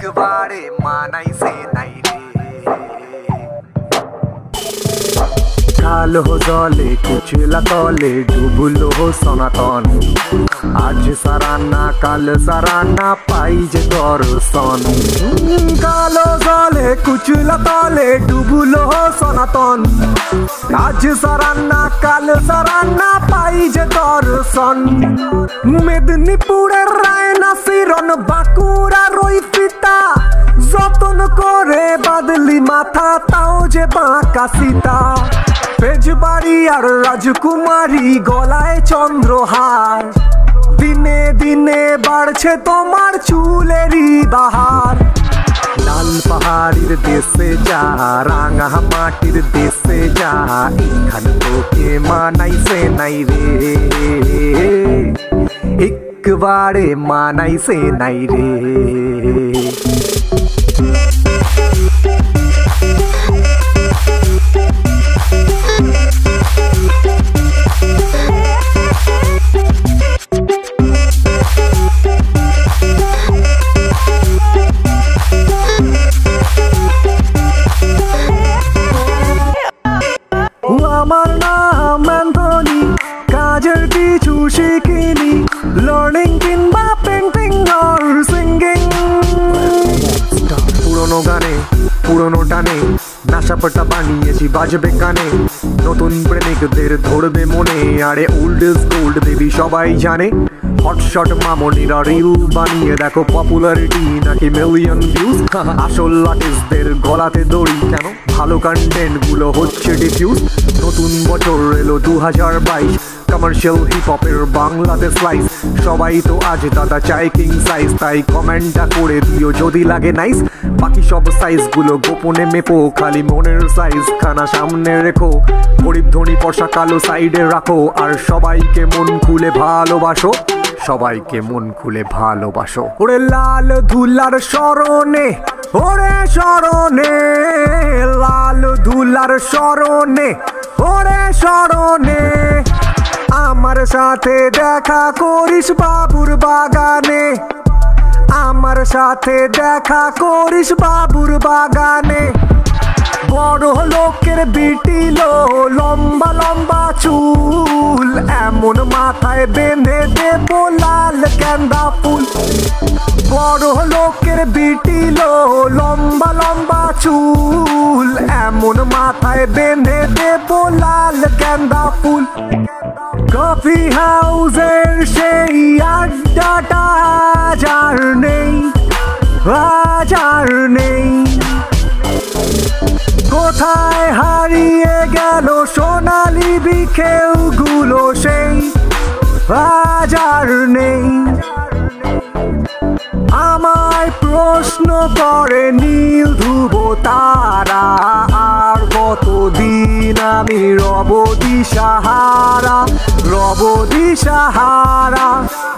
एक बारे मानाई से नहीं ढाल हो जले कुचला तले डुबुल हो सनातन आज सराना काल सराना पाई जे दर्शन कालो जले कुचला तले डुबुल हो सनातन आज सराना काल सराना पाई जे दर्शन मेदिनीपुरे रायना सिरन बाकुरा रोई पिता जतन करे बदली माथा ताओ जे बांका सीता पेजबाड़ी और राजकुमारी गलाय चंद्रहार दिने दिने बढ़छे तोमार चूलेरी बहार लाल पहाड़ीर देशे जा रांगा माटीर देशे जा एखान तोके मानाई से नाई रे एक बारे मानाई से नाई रे। আমার নাম অ্যান্থনি কাজের কিছু শিখিনি লার্নিং কিংবা পেন্টিং আর সিঙ্গিং পুরনো গানে পুরনো টানে নাশাপাটা বানিয়েছি বাজবে কানে নতুন প্রেমিকদের ধরবে মনে আরে ওল্ড ইজ গোল্ড বেবি সবাই জানে हटशट मामनिरा रील बनिए देखो पपुलरिटी ना कि मिलियन व्यूज आसल आर्टिस्टदेर गलाते दड़ी केन भालो कन्टेंटगुलो होच्छे डिफ्यूज नतून बछर एलो 2022 कमार्शियल हिप हपेर बांग्लादेश स्लाइस सबाई तो आज दादा चाय किंग साइज ताई कमेंटा करे दियो जदि लागे नाइस बाकी सब साइजगुलो गोपने मेपो खाली मनेर साइज खाना सामने रेखो गरीब धनी पशा कालो साइडे राखो और सबाईके मन खुले भालोबाशो सबाईके मन खुले भालोबाशो ओरे लाल धुलार शरणे ओरे शरणे लाल धुलार शरणे ओरे शरणे आमार साथे देखा करिस बाबुर बागाने आमार साथे देखा करिस बाबुर बागाने बड़ लोकेर बिटी लो लम्बा लम्बा चूल एमन माथाय बेंधे देबो लाल गेंदा फुल बड़ लोकेर बिटी लो लम्बा लम्बा चूल एमन माथाय बेंधे देबो लाल गेंदा फुल कफी हाउसेर सेई आड्डाटा आजार नेई কোথায় হারিয়ে গেল সোনালী বিকেলগুলো সেই বাজার নেই আমায় প্রশ্ন করে নীল ধ্রুব তারা আর কতদিন আমি রব দিশাহারা